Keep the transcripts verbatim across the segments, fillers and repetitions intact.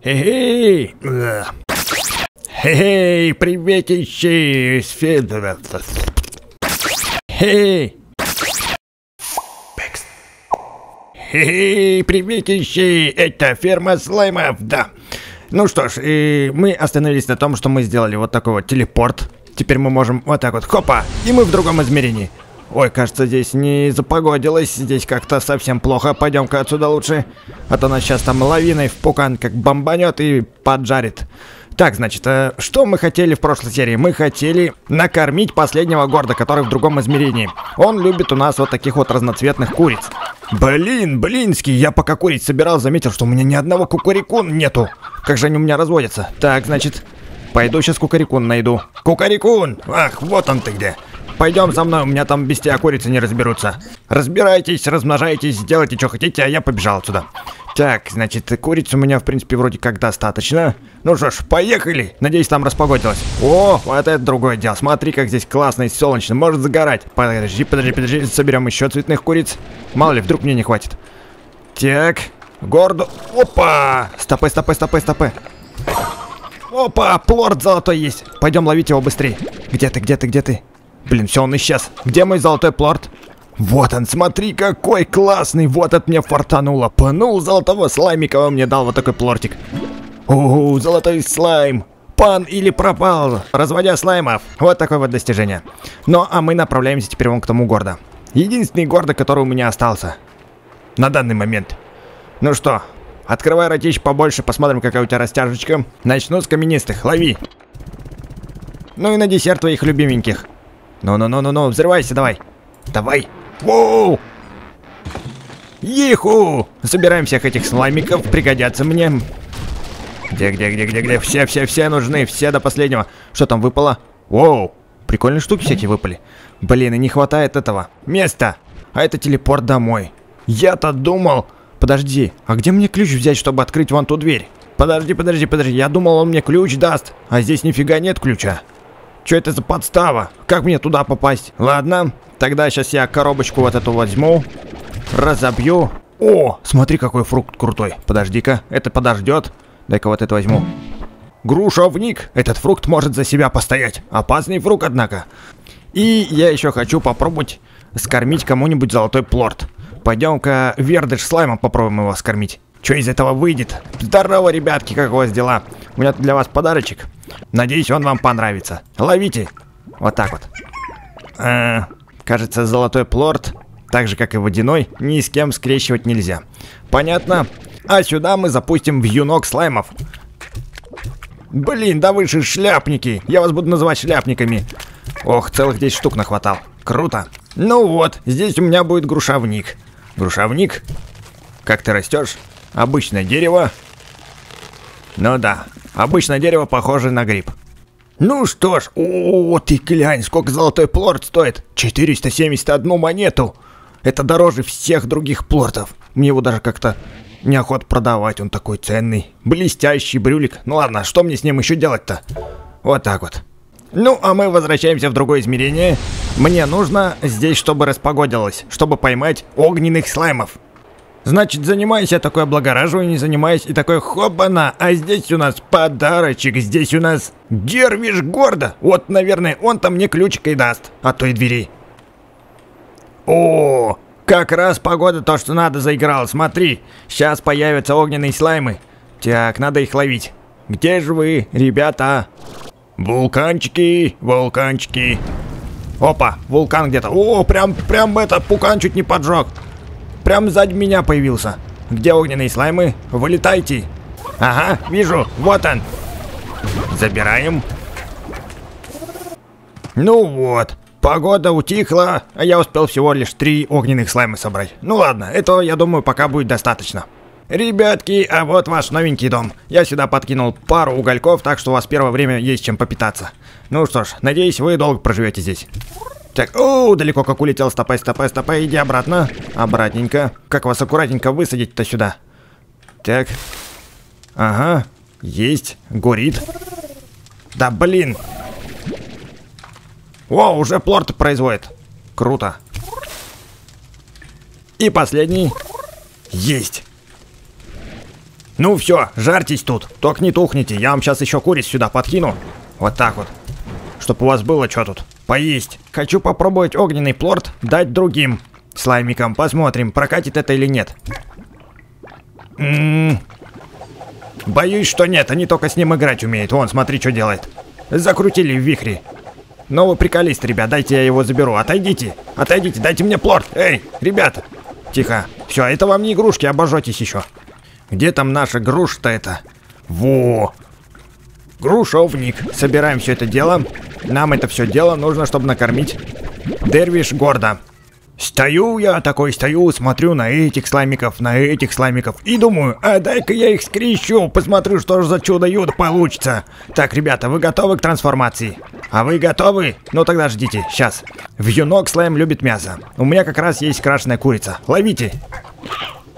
Хе-хей! Хе-хей! Приветище из Федора! Хе-хей! Хе-хей! Приветище! Это ферма слаймов, да! Ну что ж, и мы остановились на том, что мы сделали вот такой вот телепорт. Теперь мы можем вот так вот, хопа! И мы в другом измерении. Ой, кажется, здесь не запогодилось, здесь как-то совсем плохо. Пойдем-ка отсюда лучше, а то нас сейчас там лавиной в пукан как бомбанет и поджарит. Так, значит, э, что мы хотели в прошлой серии? Мы хотели накормить последнего горда, который в другом измерении. Он любит у нас вот таких вот разноцветных куриц. Блин, блинский, я пока куриц собирал, заметил, что у меня ни одного кукурику нету. Как же они у меня разводятся? Так, значит, пойду сейчас кукарикун найду. Кукарикун! Ах, вот он ты где! Пойдем за мной, у меня там без тебя курицы не разберутся. Разбирайтесь, размножайтесь, делайте, что хотите, а я побежал отсюда. Так, значит, куриц у меня, в принципе, вроде как достаточно. Ну что ж, поехали. Надеюсь, там распогодилось. О, вот это другое дело. Смотри, как здесь классно и солнечно. Может загорать. Подожди, подожди, подожди. Соберем еще цветных куриц. Мало ли, вдруг мне не хватит. Так, гордо. Опа! Стопы, стопы, стопы, стопы. Опа, плорд золотой есть. Пойдем ловить его быстрее. Где ты, где ты, где ты? Блин, все, он исчез. Где мой золотой плорд? Вот он, смотри, какой классный. Вот от меня фартануло. Панул золотого слаймика, он мне дал вот такой плортик. Ууу, золотой слайм. Пан или пропал, разводя слаймов. Вот такое вот достижение. Ну, а мы направляемся теперь вон к тому горду. Единственный гордо, который у меня остался. На данный момент. Ну что, открывай ротищ побольше, посмотрим, какая у тебя растяжечка. Начну с каменистых, лови. Ну и на десерт твоих любименьких. Ну-ну-ну-ну-ну, взрывайся, давай. Давай. Воу! Иху! Собираем всех этих слаймиков, пригодятся мне. Где-где-где-где-где? Все-все-все нужны, все до последнего. Что там выпало? Воу! Прикольные штуки всякие выпали. Блин, и не хватает этого. Места! А это телепорт домой. Я-то думал... Подожди, а где мне ключ взять, чтобы открыть вон ту дверь? Подожди, подожди, подожди, я думал, он мне ключ даст. А здесь нифига нет ключа. Что это за подстава? Как мне туда попасть? Ладно, тогда сейчас я коробочку вот эту возьму, разобью. О, смотри, какой фрукт крутой. Подожди-ка, это подождет. Дай-ка вот это возьму. Грушовник. Этот фрукт может за себя постоять. Опасный фрукт, однако. И я еще хочу попробовать скормить кому-нибудь золотой плорд. Пойдем-ка вердыш слайма попробуем его скормить. Что из этого выйдет? Здорово, ребятки, как у вас дела? У меня тут для вас подарочек. Надеюсь, он вам понравится. Ловите. Вот так вот. А, кажется, золотой плорд, так же, как и водяной, ни с кем скрещивать нельзя. Понятно? А сюда мы запустим вьюнок слаймов. Блин, да вы же шляпники. Я вас буду называть шляпниками. Ох, целых десять штук нахватал. Круто. Ну вот, здесь у меня будет грушовник. Грушовник? Как ты растешь? Обычное дерево. Ну да, обычное дерево похоже на гриб. Ну что ж, о, ты глянь, сколько золотой плорд стоит. четыреста семьдесят одну монету. Это дороже всех других плортов. Мне его даже как-то неохота продавать, он такой ценный. Блестящий брюлик. Ну ладно, что мне с ним еще делать-то? Вот так вот. Ну, а мы возвращаемся в другое измерение. Мне нужно здесь, чтобы распогодилось, чтобы поймать огненных слаймов. Значит, занимаюсь я такое облагораживание, занимаюсь и такое хобана. А здесь у нас подарочек, здесь у нас дервиш гордо. Вот, наверное, он-то мне ключик и даст от той двери. О, как раз погода то, что надо, заиграла. Смотри, сейчас появятся огненные слаймы. Так, надо их ловить. Где же вы, ребята? Вулканчики, вулканчики. Опа, вулкан где-то. О, прям, прям это, пукан чуть не поджег. Прям сзади меня появился. Где огненные слаймы? Вылетайте. Ага, вижу. Вот он. Забираем. Ну вот. Погода утихла, а я успел всего лишь три огненных слайма собрать. Ну ладно, этого, я думаю, пока будет достаточно. Ребятки, а вот ваш новенький дом. Я сюда подкинул пару угольков, так что у вас первое время есть чем попитаться. Ну что ж, надеюсь, вы долго проживете здесь. Так, о, далеко как улетел, стопай, стопай, стопай, иди обратно. Обратненько. Как вас аккуратненько высадить-то сюда? Так. Ага, есть, горит. Да блин. О, уже плорт производит. Круто. И последний. Есть. Ну все, жарьтесь тут, только не тухните, я вам сейчас еще куриц сюда подкину. Вот так вот, чтобы у вас было что тут поесть. Хочу попробовать огненный плорт дать другим слаймикам, посмотрим, прокатит это или нет. М-м-м. Боюсь, что нет, они только с ним играть умеют. Вон, смотри, что делает. Закрутили в вихре. Ну вы приколист, ребят, дайте я его заберу. Отойдите, отойдите, дайте мне плорт. Эй, ребята, тихо. Все, это вам не игрушки, обожжетесь еще. Где там наша груша-то это? Во! Грушовник. Собираем все это дело. Нам это все дело нужно, чтобы накормить дервиш гордо. Стою я такой, стою, смотрю на этих слаймиков, на этих слаймиков и думаю, а дай-ка я их скрещу, посмотрю, что же за чудо-юдо получится. Так, ребята, вы готовы к трансформации? А вы готовы? Ну тогда ждите, сейчас. Вьюнок слайм любит мясо. У меня как раз есть крашеная курица. Ловите.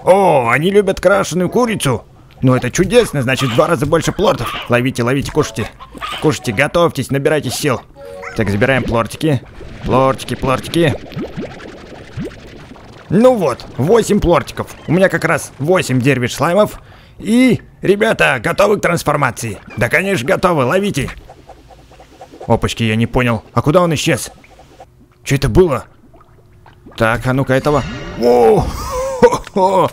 О, они любят крашеную курицу. Ну это чудесно, значит в два раза больше плортов. Ловите, ловите, кушайте. Кушайте, готовьтесь, набирайте сил. Так, забираем плортики. Плортики, плортики. Ну вот, восемь плортиков. У меня как раз восемь дервиш слаймов. И, ребята, готовы к трансформации? Да, конечно, готовы, ловите. Опачки, я не понял. А куда он исчез? Что это было? Так, а ну-ка этого. О, хо-хо.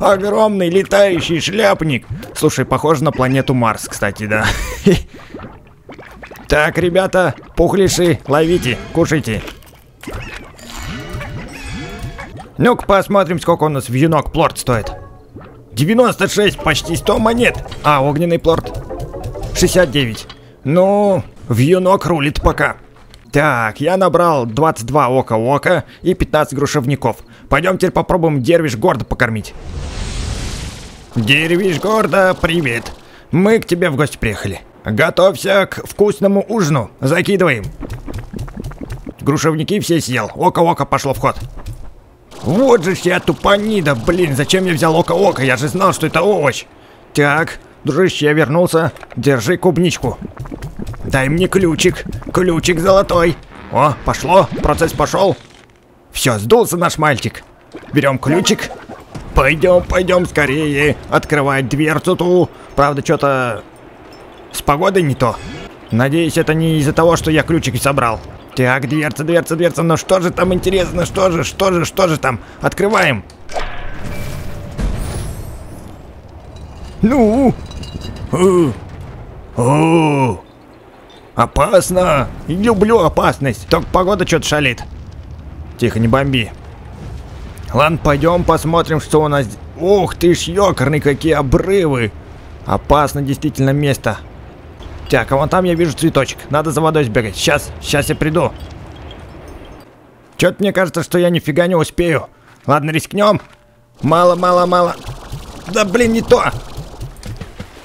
Огромный летающий шляпник. Слушай, похоже на планету Марс, кстати, да. Так, ребята, пухлиши, ловите, кушайте. Ну-ка посмотрим, сколько у нас вьюнок плорт стоит. девяносто шесть, почти сто монет. А, огненный плорт. шестьдесят девять. Ну, вьюнок рулит пока. Так, я набрал двадцать два ока-ока и пятнадцать грушевников. Пойдем теперь попробуем дервиш гордо покормить. Дервиш гордо, привет. Мы к тебе в гости приехали. Готовься к вкусному ужину. Закидываем. Грушевники все съел. Ока-ока пошло в ход. Вот же я тупанида, блин, зачем я взял око-око, я же знал, что это овощ. Так, дружище, я вернулся, держи клубничку. Дай мне ключик, ключик золотой. О, пошло, процесс пошел. Все, сдулся наш мальчик. Берем ключик. Пойдем, пойдем скорее, открывать дверцу ту. Правда, что-то с погодой не то. Надеюсь, это не из-за того, что я ключик собрал. Так, дверца, дверца, дверца, но что же там интересно, что же, что же, что же там? Открываем. Ну, о, о, опасно, люблю опасность, только погода что-то шалит. Тихо, не бомби. Ладно, пойдем посмотрим, что у нас. Ух ты ж, ёкарный, какие обрывы. Опасно действительно место. Так, а вон там я вижу цветочек. Надо за водой сбегать. Сейчас, сейчас я приду. Чё-то мне кажется, что я нифига не успею. Ладно, рискнем. Мало, мало, мало. Да блин, не то.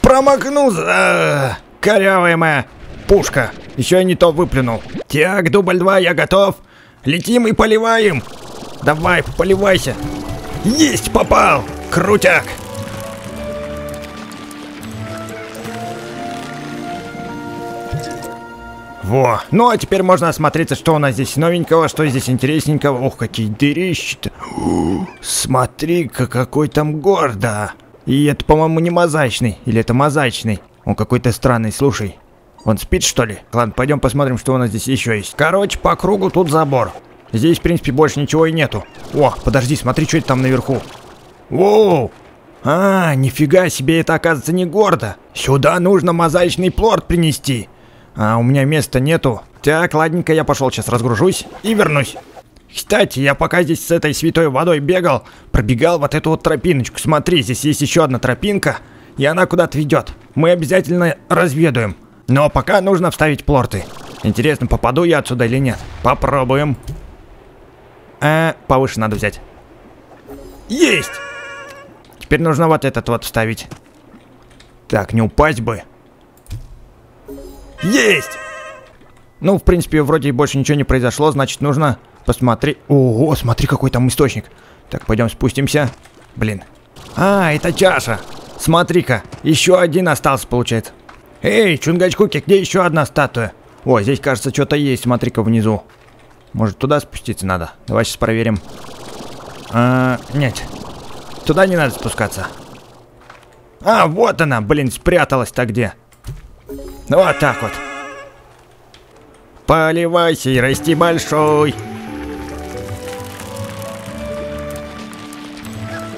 Промахнулся. А -а -а. Корявая моя пушка. Еще я не то выплюнул. Так, дубль два, я готов. Летим и поливаем. Давай, поливайся. Есть, попал. Крутяк. Во. Ну а теперь можно осмотреться, что у нас здесь новенького, что здесь интересненького. Ох, какие дырищи-то. Смотри-ка, какой там гордо. И это, по-моему, не мозаичный. Или это мозаичный? Он какой-то странный, слушай. Он спит, что ли? Ладно, пойдем посмотрим, что у нас здесь еще есть. Короче, по кругу тут забор. Здесь, в принципе, больше ничего и нету. О, подожди, смотри, что это там наверху. Воу. А, нифига себе, это, оказывается, не гордо. Сюда нужно мозаичный плорт принести. А, у меня места нету. Так, ладненько, я пошел, сейчас разгружусь и вернусь. Кстати, я пока здесь с этой святой водой бегал, пробегал вот эту вот тропиночку. Смотри, здесь есть еще одна тропинка, и она куда-то ведет. Мы обязательно разведуем. Но пока нужно вставить плорты. Интересно, попаду я отсюда или нет? Попробуем. А, повыше надо взять. Есть! Теперь нужно вот этот вот вставить. Так, не упасть бы. Есть! Ну, в принципе, вроде больше ничего не произошло, значит, нужно посмотреть. Ого, смотри, какой там источник. Так, пойдем спустимся. Блин. А, это чаша. Смотри-ка, еще один остался, получается. Эй, Чунгачкуки, где еще одна статуя? О, здесь, кажется, что-то есть, смотри-ка, внизу. Может, туда спуститься надо? Давай сейчас проверим. А, нет, туда не надо спускаться. А, вот она, блин, спряталась-то где. Вот так вот. Поливайся и расти большой.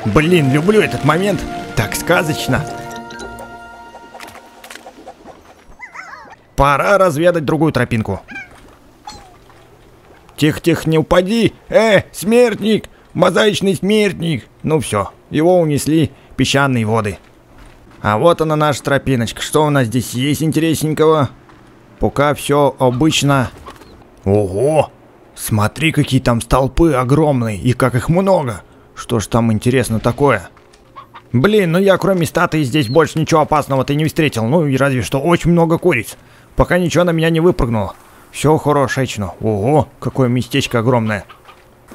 Блин, люблю этот момент. Так сказочно. Пора разведать другую тропинку. Тихо-тихо, не упади. Э, смертник! Мозаичный смертник! Ну все, его унесли песчаные воды. А вот она, наша тропиночка. Что у нас здесь есть интересненького? Пока все обычно. Ого! Смотри, какие там столпы огромные и как их много. Что ж там интересно такое? Блин, ну я кроме статуи здесь больше ничего опасного-то и не встретил. Ну и разве что очень много куриц. Пока ничего на меня не выпрыгнуло. Все хорошечно. Ого, какое местечко огромное.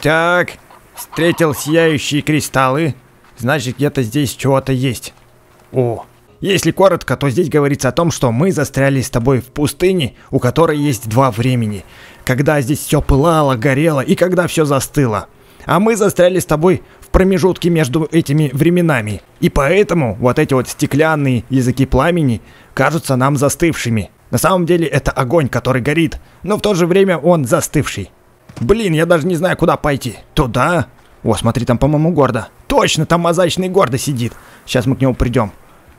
Так, встретил сияющие кристаллы. Значит, где-то здесь чего-то есть. О, если коротко, то здесь говорится о том, что мы застряли с тобой в пустыне, у которой есть два времени. Когда здесь все пылало, горело и когда все застыло. А мы застряли с тобой в промежутке между этими временами. И поэтому вот эти вот стеклянные языки пламени кажутся нам застывшими. На самом деле это огонь, который горит, но в то же время он застывший. Блин, я даже не знаю, куда пойти. Туда? О, смотри, там, по-моему, Гордо. Точно, там мозаичный Гордо сидит. Сейчас мы к нему придем.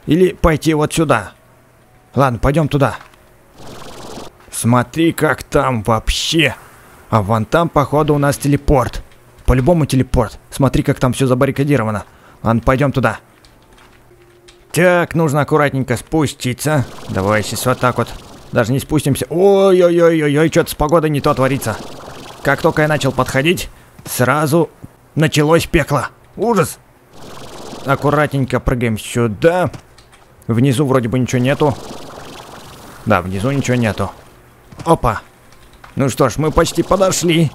Или пойти вот сюда. Ладно, пойдем туда. Смотри, как там вообще. А вон там, походу, у нас телепорт. По-любому телепорт. Смотри, как там все забаррикадировано. Ладно, пойдем туда. Так, нужно аккуратненько спуститься. Давай сейчас вот так вот. Даже не спустимся. Ой-ой-ой-ой-ой, что-то с погодой не то творится. Как только я начал подходить, сразу началось пекло. Ужас. Аккуратненько прыгаем сюда. Внизу вроде бы ничего нету. Да, внизу ничего нету. Опа. Ну что ж, мы почти подошли.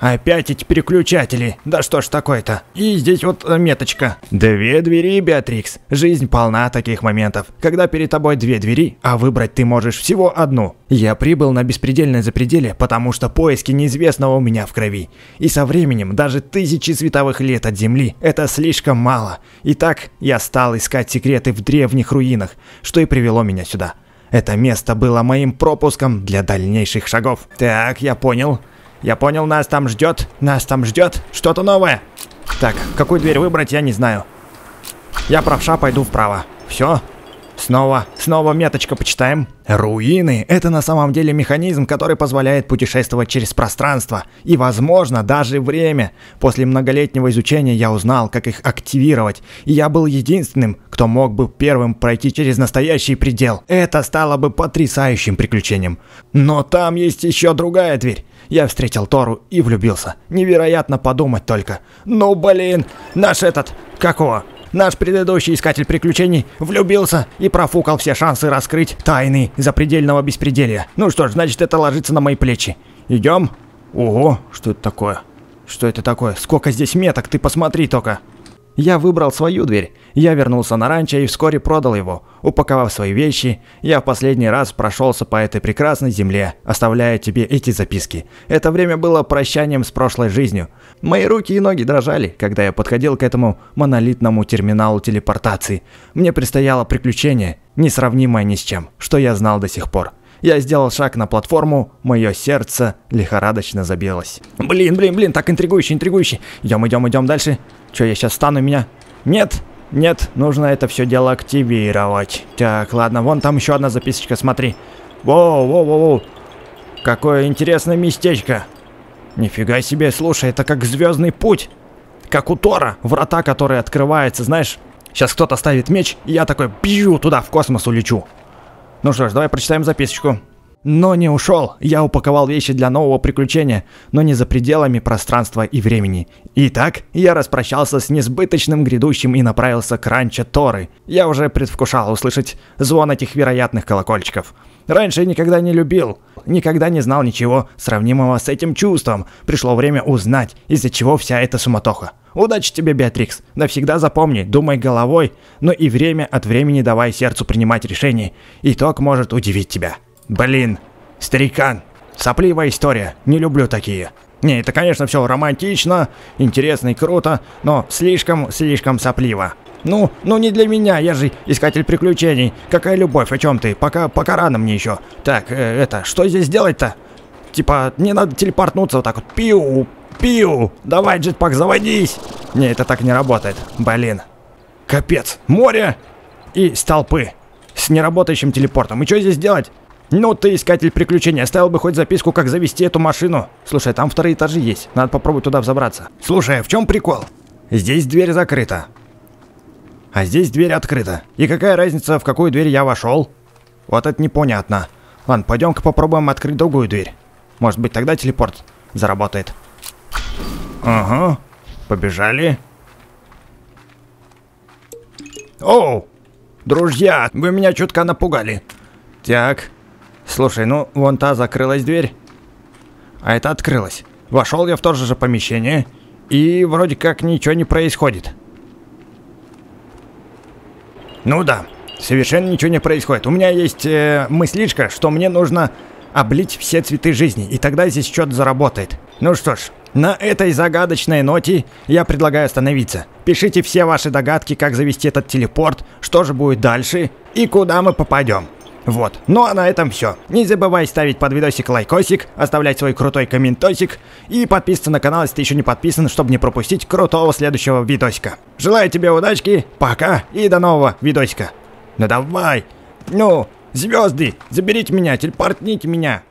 Опять эти переключатели. Да что ж такое-то. И здесь вот меточка. Две двери, Беатрикс. Жизнь полна таких моментов. Когда перед тобой две двери, а выбрать ты можешь всего одну. Я прибыл на беспредельное запределье, потому что поиски неизвестного у меня в крови. И со временем даже тысячи световых лет от Земли это слишком мало. Итак, я стал искать секреты в древних руинах, что и привело меня сюда. Это место было моим пропуском для дальнейших шагов. Так, я понял. Я понял, нас там ждет, нас там ждет что-то новое. Так, какую дверь выбрать, я не знаю. Я правша, пойду вправо. Все. Снова, снова меточка почитаем. Руины – это на самом деле механизм, который позволяет путешествовать через пространство и, возможно, даже время. После многолетнего изучения я узнал, как их активировать, и я был единственным, кто мог бы первым пройти через настоящий предел. Это стало бы потрясающим приключением. Но там есть еще другая дверь. Я встретил Тору и влюбился. Невероятно подумать только. Ну, блин, наш этот, как его? Наш предыдущий искатель приключений влюбился и профукал все шансы раскрыть тайны запредельного беспределья. Ну что ж, значит, это ложится на мои плечи. Идем. Ого, что это такое? Что это такое? Сколько здесь меток, ты посмотри только. Я выбрал свою дверь. Я вернулся на ранчо и вскоре продал его. Упаковав свои вещи, я в последний раз прошелся по этой прекрасной земле, оставляя тебе эти записки. Это время было прощанием с прошлой жизнью. Мои руки и ноги дрожали, когда я подходил к этому монолитному терминалу телепортации. Мне предстояло приключение, несравнимое ни с чем, что я знал до сих пор. Я сделал шаг на платформу, мое сердце лихорадочно забилось. Блин, блин, блин, так интригующе, интригующе. Идем, идем, идем дальше. Че, я сейчас стану меня? Нет, нет, нужно это все дело активировать. Так, ладно, вон там еще одна записочка, смотри. Воу, воу, воу, воу. Какое интересное местечко. Нифига себе, слушай, это как Звездный путь. Как у Тора, врата, которые открываются, знаешь. Сейчас кто-то ставит меч, и я такой бью туда, в космос улечу. Ну что ж, давай прочитаем записочку. Но не ушел. Я упаковал вещи для нового приключения, но не за пределами пространства и времени. Итак, я распрощался с несбыточным грядущим и направился к ранчо Торы. Я уже предвкушал услышать звон этих вероятных колокольчиков. Раньше я никогда не любил, никогда не знал ничего сравнимого с этим чувством. Пришло время узнать, из-за чего вся эта суматоха. Удачи тебе, Беатрикс. Навсегда запомни, думай головой, но и время от времени давай сердцу принимать решения. Итог может удивить тебя. Блин, старикан, сопливая история, не люблю такие. Не, это, конечно, все романтично, интересно и круто, но слишком-слишком сопливо. Ну, ну не для меня, я же искатель приключений. Какая любовь, о чем ты? Пока, пока рано мне еще. Так, э, это, что здесь делать-то? Типа, мне надо телепортнуться вот так вот. Пиу, пиу. Давай, джетпак, заводись. Не, это так не работает. Блин. Капец. Море и столпы. С неработающим телепортом. И что здесь делать? Ну ты, искатель приключений, оставил бы хоть записку, как завести эту машину. Слушай, там вторые этажи есть. Надо попробовать туда взобраться. Слушай, а в чем прикол? Здесь дверь закрыта. А здесь дверь открыта. И какая разница, в какую дверь я вошел? Вот это непонятно. Ладно, пойдем-ка попробуем открыть другую дверь. Может быть, тогда телепорт заработает. Ага. Побежали. Оу! Друзья, вы меня чутка напугали. Так. Слушай, ну, вон та закрылась дверь. А это открылась. Вошел я в то же же помещение. И вроде как ничего не происходит. Ну да, совершенно ничего не происходит. У меня есть э, мыслишка, что мне нужно облить все цветы жизни. И тогда здесь что-то заработает. Ну что ж, на этой загадочной ноте я предлагаю остановиться. Пишите все ваши догадки, как завести этот телепорт, что же будет дальше и куда мы попадем. Вот. Ну а на этом все. Не забывай ставить под видосик лайкосик, оставлять свой крутой комментосик и подписываться на канал, если ты еще не подписан, чтобы не пропустить крутого следующего видосика. Желаю тебе удачки, пока и до нового видосика. Ну давай, ну, звезды, заберите меня, телепортните меня.